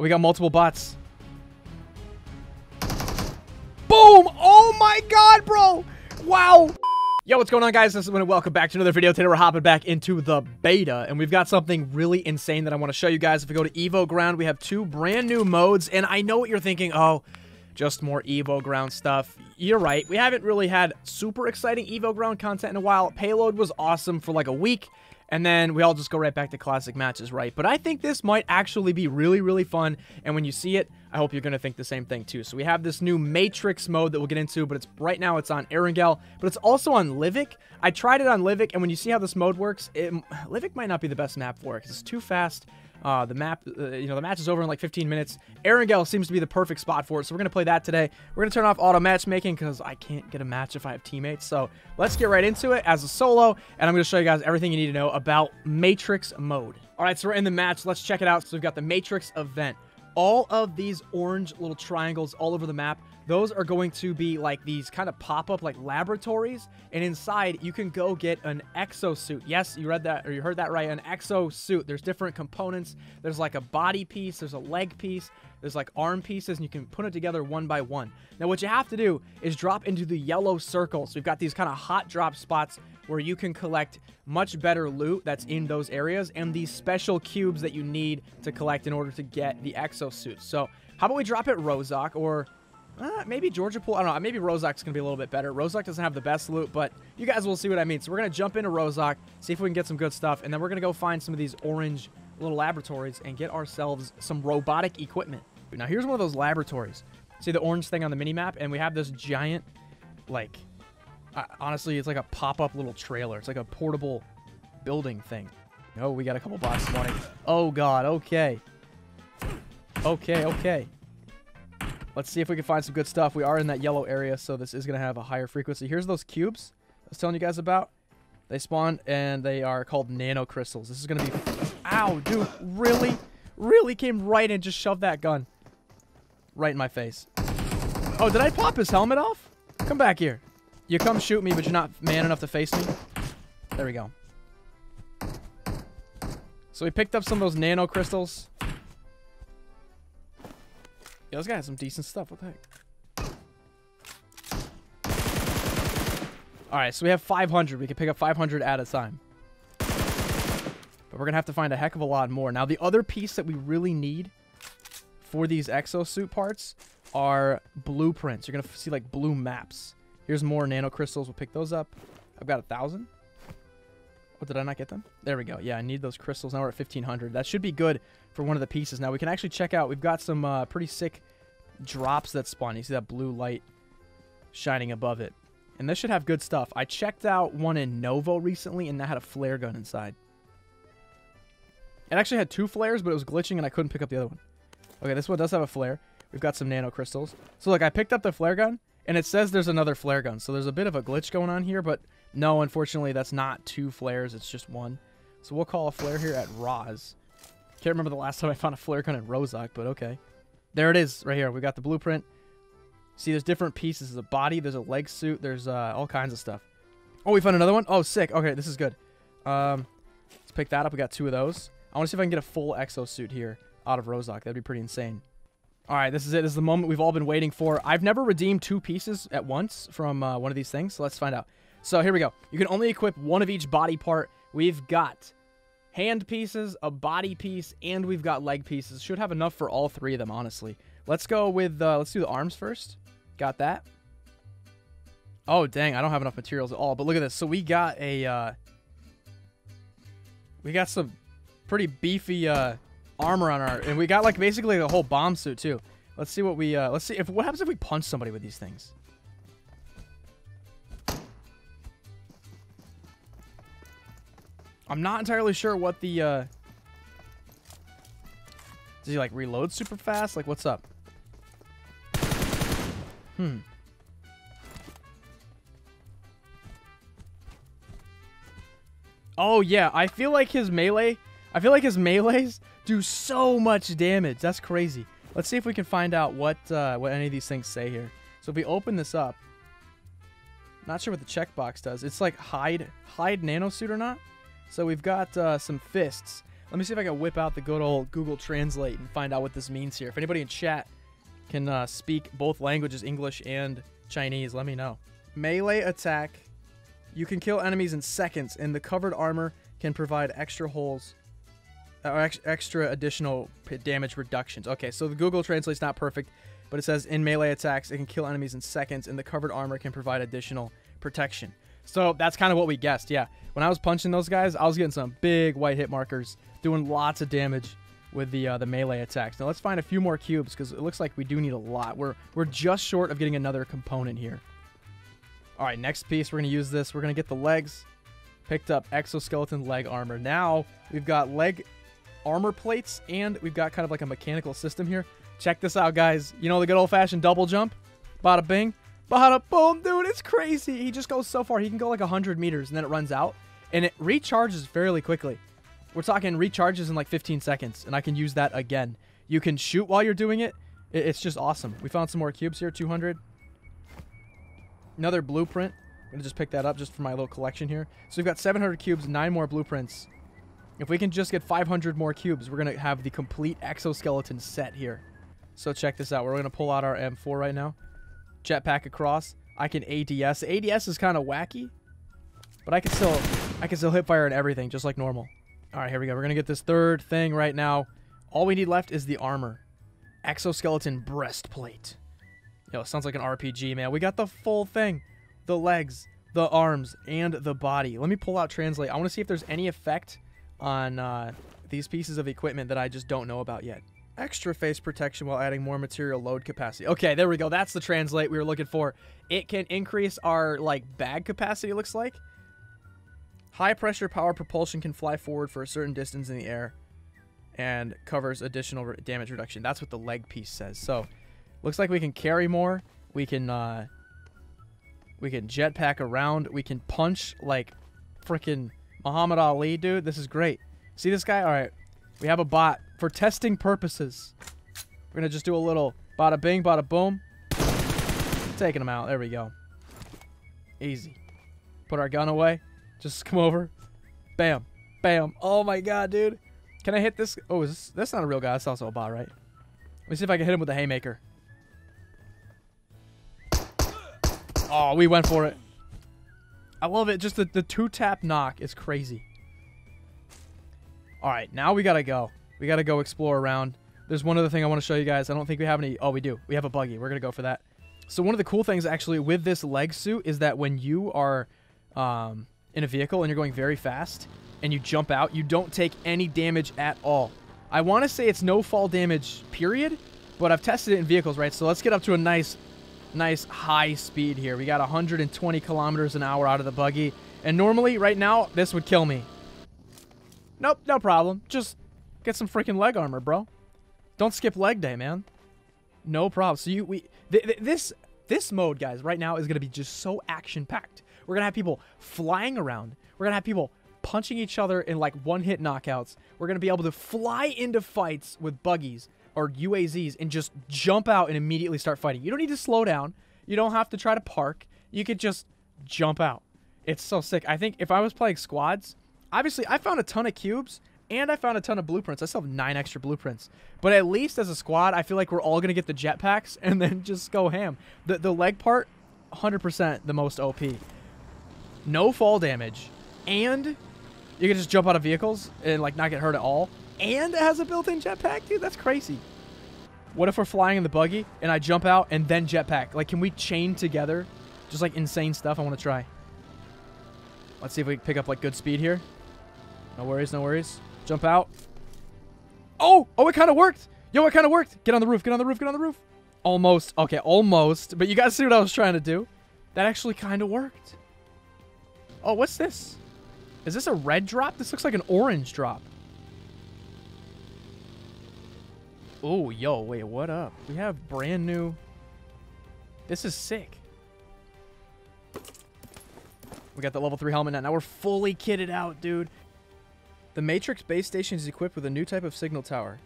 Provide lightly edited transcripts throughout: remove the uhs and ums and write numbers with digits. We got multiple bots. Boom! Oh my god, bro! Wow! Yo, what's going on, guys? This is Wynn, and welcome back to another video. Today we're hopping back into the beta, and we've got something really insane that I want to show you guys. If we go to Evo Ground, we have two brand new modes, and I know what you're thinking. Oh, just more Evo Ground stuff. You're right. We haven't really had super exciting Evo Ground content in a while. Payload was awesome for like a week, and then we all just go right back to classic matches, right? But I think this might actually be really, really fun, and when you see it, I hope you're going to think the same thing, too. So we have this new Matrix mode that we'll get into, but it's right now it's on Erangel, but it's also on Livik. I tried it on Livik, and when you see how this mode works, Livik might not be the best map for it, because it's too fast. The map, the match is over in like 15 minutes. Erangel seems to be the perfect spot for it, so we're going to play that today. We're going to turn off auto matchmaking because I can't get a match if I have teammates. So let's get right into it as a solo, and I'm going to show you guys everything you need to know about Matrix mode. All right, so we're in the match. Let's check it out. So we've got the Matrix event. All of these orange little triangles all over the map, those are going to be like these kind of pop-up like laboratories, and inside you can go get an exosuit. Yes, you read that, or you heard that right, an exosuit. There's different components. There's like a body piece, there's a leg piece, there's like arm pieces, and you can put it together one by one. Now what you have to do is drop into the yellow circles. We've got these kind of hot drop spots where you can collect much better loot that's in those areas and these special cubes that you need to collect in order to get the exosuit. So how about we drop it Rozhok, or maybe Georgia Pool. I don't know. Maybe Rozhok's going to be a little bit better. Rozhok doesn't have the best loot, but you guys will see what I mean. So we're going to jump into Rozhok, see if we can get some good stuff, and then we're going to go find some of these orange little laboratories and get ourselves some robotic equipment. Now, here's one of those laboratories. See the orange thing on the mini-map? And we have this giant, like, honestly, it's like a pop-up little trailer. It's like a portable building thing. Oh, we got a couple bots spawning. Oh, God. Okay. Okay, okay. Let's see if we can find some good stuff. We are in that yellow area, so this is going to have a higher frequency. Here's those cubes I was telling you guys about. They spawn, and they are called nanocrystals. This is going to be... Ow, dude. Really? Really came right and just shoved that gun right in my face. Oh, did I pop his helmet off? Come back here. You come shoot me, but you're not man enough to face me. There we go. So we picked up some of those nano crystals. Yo, this guy has some decent stuff. What the heck? Alright, so we have 500. We can pick up 500 at a time. But we're going to have to find a heck of a lot more. Now, the other piece that we really need for these exosuit parts are blueprints. You're going to see, like, blue maps. Here's more nanocrystals. We'll pick those up. I've got 1,000. Oh, did I not get them? There we go. Yeah, I need those crystals. Now we're at 1,500. That should be good for one of the pieces. Now, we can actually check out. We've got some pretty sick drops that spawn. You see that blue light shining above it. And this should have good stuff. I checked out one in Novo recently, and that had a flare gun inside. It actually had two flares, but it was glitching, and I couldn't pick up the other one. Okay, this one does have a flare. We've got some nanocrystals. So, look, I picked up the flare gun, and it says there's another flare gun. So, there's a bit of a glitch going on here, but no, unfortunately, that's not two flares. It's just one. So, we'll call a flare here at Roz. Can't remember the last time I found a flare gun in Rozhok, but okay. There it is right here. We got the blueprint. See, there's different pieces. There's a body. There's a leg suit. There's all kinds of stuff. Oh, we found another one? Oh, sick. Okay, this is good. Let's pick that up. We got two of those. I want to see if I can get a full exosuit here out of Rozhok. That'd be pretty insane. All right, this is it. This is the moment we've all been waiting for. I've never redeemed two pieces at once from one of these things, so let's find out. So here we go. You can only equip one of each body part. We've got hand pieces, a body piece, and we've got leg pieces. Should have enough for all three of them, honestly. Let's go with, let's do the arms first. Got that. Oh, dang, I don't have enough materials at all, but look at this. So we got a, we got some pretty beefy armor on our, and we got like basically a whole bomb suit too. Let's see what we let's see if what happens if we punch somebody with these things. I'm not entirely sure what the does he like reload super fast? Like what's up? Hmm. Oh yeah, I feel like his melee. I feel like his melees do so much damage. That's crazy. Let's see if we can find out what any of these things say here. So if we open this up, not sure what the checkbox does. It's like hide nanosuit or not. So we've got some fists. Let me see if I can whip out the good old Google Translate and find out what this means here. If anybody in chat can speak both languages, English and Chinese, let me know. Melee attack. You can kill enemies in seconds, and the covered armor can provide extra holes or extra additional damage reductions. Okay, so the Google Translate's not perfect, but it says in melee attacks, it can kill enemies in seconds, and the covered armor can provide additional protection. So that's kind of what we guessed, yeah. When I was punching those guys, I was getting some big white hit markers, doing lots of damage with the melee attacks. Now let's find a few more cubes, because it looks like we do need a lot. We're just short of getting another component here. All right, next piece, we're going to use this. We're going to get the legs. Picked up exoskeleton leg armor. Now we've got leg armor plates, and we've got kind of like a mechanical system here. Check this out, guys. You know the good old-fashioned double jump? Bada bing. Bada boom, dude. It's crazy. He just goes so far. He can go like 100 meters, and then it runs out, and it recharges fairly quickly. We're talking recharges in like 15 seconds, and I can use that again. You can shoot while you're doing it. It's just awesome. We found some more cubes here, 200. Another blueprint. I'm going to just pick that up just for my little collection here. So we've got 700 cubes, 9 more blueprints. If we can just get 500 more cubes, we're going to have the complete exoskeleton set here. So check this out. We're going to pull out our M4 right now. Jetpack across. I can ADS. ADS is kind of wacky, but I can still hip fire and everything just like normal. All right, here we go. We're going to get this third thing right now. All we need left is the armor. Exoskeleton breastplate. Yo, it sounds like an RPG, man. We got the full thing. The legs, the arms, and the body. Let me pull out Translate. I want to see if there's any effect on these pieces of equipment that I just don't know about yet. Extra face protection while adding more material load capacity. Okay, there we go. That's the Translate we were looking for. It can increase our, like, bag capacity, looks like. High pressure power propulsion can fly forward for a certain distance in the air and covers additional damage reduction. That's what the leg piece says. So, looks like we can carry more. We can jetpack around. We can punch like freaking Muhammad Ali, dude. This is great. See this guy? All right. We have a bot for testing purposes. We're going to just do a little bada bing, bada boom. Taking him out. There we go. Easy. Put our gun away. Just come over. Bam. Bam. Oh my God, dude. Can I hit this? Oh, is this? That's not a real guy. That's also a bot, right? Let me see if I can hit him with a haymaker. Oh, we went for it. I love it. Just the two-tap knock is crazy. All right, now we got to go. We got to go explore around. There's one other thing I want to show you guys. I don't think we have any. Oh, we do. We have a buggy. We're going to go for that. So one of the cool things, actually, with this leg suit is that when you are in a vehicle and you're going very fast and you jump out, you don't take any damage at all. I want to say it's no fall damage, period, but I've tested it in vehicles, right? So let's get up to a nice high speed here. We got 120 kilometers an hour out of the buggy, and normally right now this would kill me. Nope, no problem. Just get some freaking leg armor, bro. Don't skip leg day, man. No problem. So this mode, guys, right now is going to be just so action-packed. We're going to have people flying around. We're going to have people punching each other in like one-hit knockouts. We're going to be able to fly into fights with buggies or UAZs and just jump out and immediately start fighting. You don't need to slow down. You don't have to try to park. You could just jump out. It's so sick. I think if I was playing squads, obviously I found a ton of cubes and I found a ton of blueprints. I still have 9 extra blueprints. But at least as a squad, I feel like we're all going to get the jetpacks and then just go ham. The leg part, 100% the most OP. No fall damage. And you can just jump out of vehicles and like not get hurt at all. And it has a built-in jetpack, dude. That's crazy. What if we're flying in the buggy and I jump out and then jetpack? Like, can we chain together? Just like insane stuff. I want to try. Let's see if we can pick up like good speed here. No worries, no worries. Jump out. Oh, oh, it kind of worked. Yo, it kind of worked. Get on the roof, get on the roof, get on the roof. Almost. Okay, almost. But you guys see what I was trying to do? That actually kind of worked. Oh, what's this? Is this a red drop? This looks like an orange drop. Oh, yo, wait, what up? We have brand new... This is sick. We got the level 3 helmet now. Now we're fully kitted out, dude. The Matrix base station is equipped with a new type of signal tower.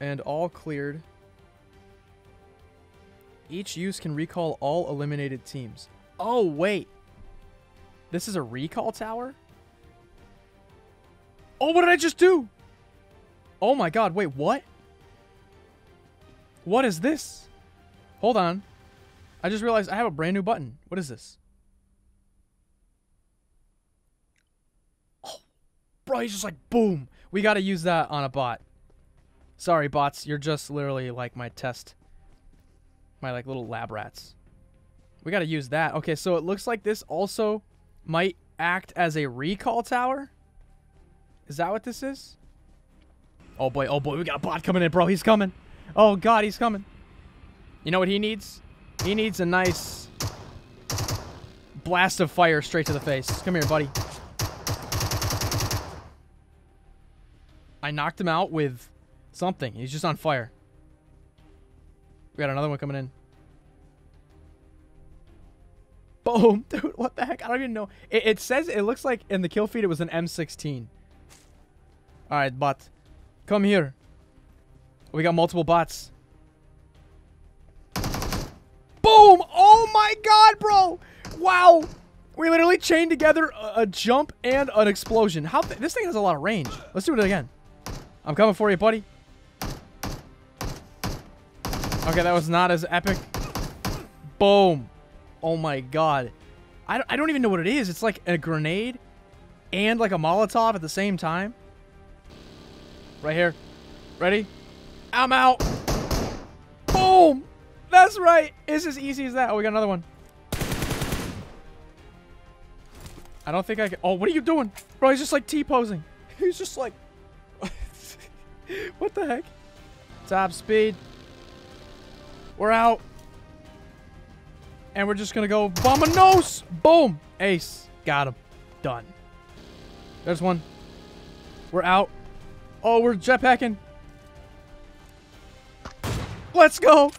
And all cleared. Each use can recall all eliminated teams. Oh, wait. This is a recall tower? Oh, what did I just do? Oh my god, wait, what? What is this? Hold on. I just realized I have a brand new button. What is this? Oh, bro, he's just like, boom. We gotta use that on a bot. Sorry, bots. You're just literally like my test. My like little lab rats. We gotta use that. Okay, so it looks like this also might act as a recall tower. Is that what this is? Oh boy, we got a bot coming in, bro. He's coming. Oh god, he's coming. You know what he needs? He needs a nice blast of fire straight to the face. Come here, buddy. I knocked him out with something. He's just on fire. We got another one coming in. Boom. Dude, what the heck? I don't even know. It says, it looks like in the kill feed it was an M16. Alright, bot. Come here. We got multiple bots. Boom! Oh my god, bro! Wow! We literally chained together a jump and an explosion. How? This thing has a lot of range. Let's do it again. I'm coming for you, buddy. Okay, that was not as epic. Boom. Oh my god. I don't even know what it is. It's like a grenade and like a Molotov at the same time. Right here. Ready? I'm out. Boom. That's right. It's as easy as that. Oh, we got another one. I don't think I can. Oh, what are you doing? Bro, he's just like T-posing. He's just like. What the heck? Top speed. We're out. And we're just going to go vamonos. Boom. Ace. Got him. Done. There's one. We're out. Oh, we're jetpacking. Let's go.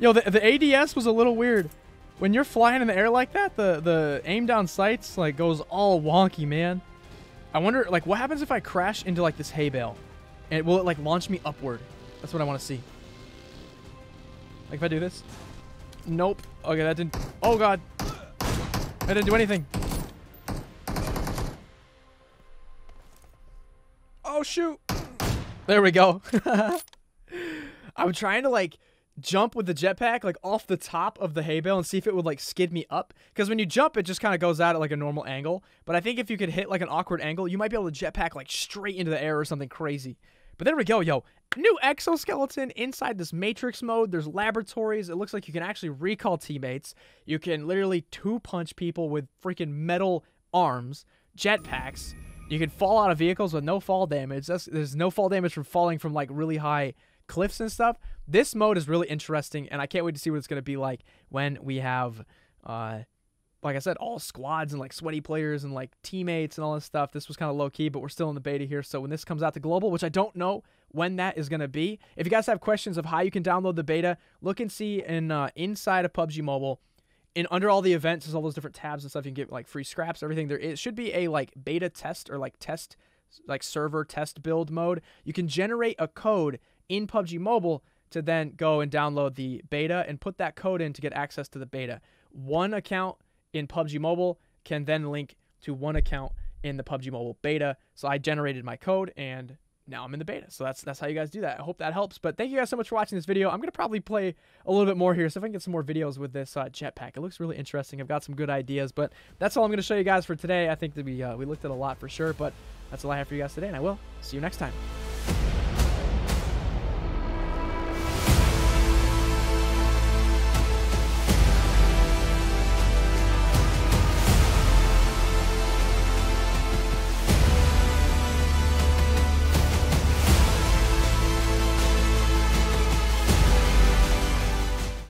Yo, the ADS was a little weird. When you're flying in the air like that, the aim down sights like goes all wonky, man. I wonder, like, what happens if I crash into, like, this hay bale? And will it, like, launch me upward? That's what I want to see. Like, if I do this? Nope. Okay, that didn't... Oh, god. I didn't do anything. Oh, shoot. There we go. I'm trying to, like, jump with the jetpack, like, off the top of the hay bale and see if it would, like, skid me up. Because when you jump, it just kind of goes out at, like, a normal angle. But I think if you could hit, like, an awkward angle, you might be able to jetpack, like, straight into the air or something crazy. But there we go, yo. New exoskeleton inside this Matrix mode. There's laboratories. It looks like you can actually recall teammates. You can literally two-punch people with freaking metal arms, jetpacks. You can fall out of vehicles with no fall damage. There's no fall damage from falling from, like, really high cliffs and stuff. This mode is really interesting, and I can't wait to see what it's going to be like when we have, like I said, all squads and, like, sweaty players and, like, teammates and all this stuff. This was kind of low-key, but we're still in the beta here. So when this comes out to global, which I don't know when that is going to be. If you guys have questions of how you can download the beta, look and see in inside of PUBG Mobile. And under all the events, there's all those different tabs and stuff. You can get, like, free scraps, everything. There is, should be a, like, beta test or, like, test, like, server test build mode. You can generate a code in PUBG Mobile to then go and download the beta and put that code in to get access to the beta. One account in PUBG Mobile can then link to one account in the PUBG Mobile beta. So I generated my code and now I'm in the beta. So that's how you guys do that. I hope that helps. But thank you guys so much for watching this video. I'm going to probably play a little bit more here. So if I can get some more videos with this jetpack. It looks really interesting. I've got some good ideas. But that's all I'm going to show you guys for today. I think that we looked at a lot for sure. But that's all I have for you guys today. And I will see you next time.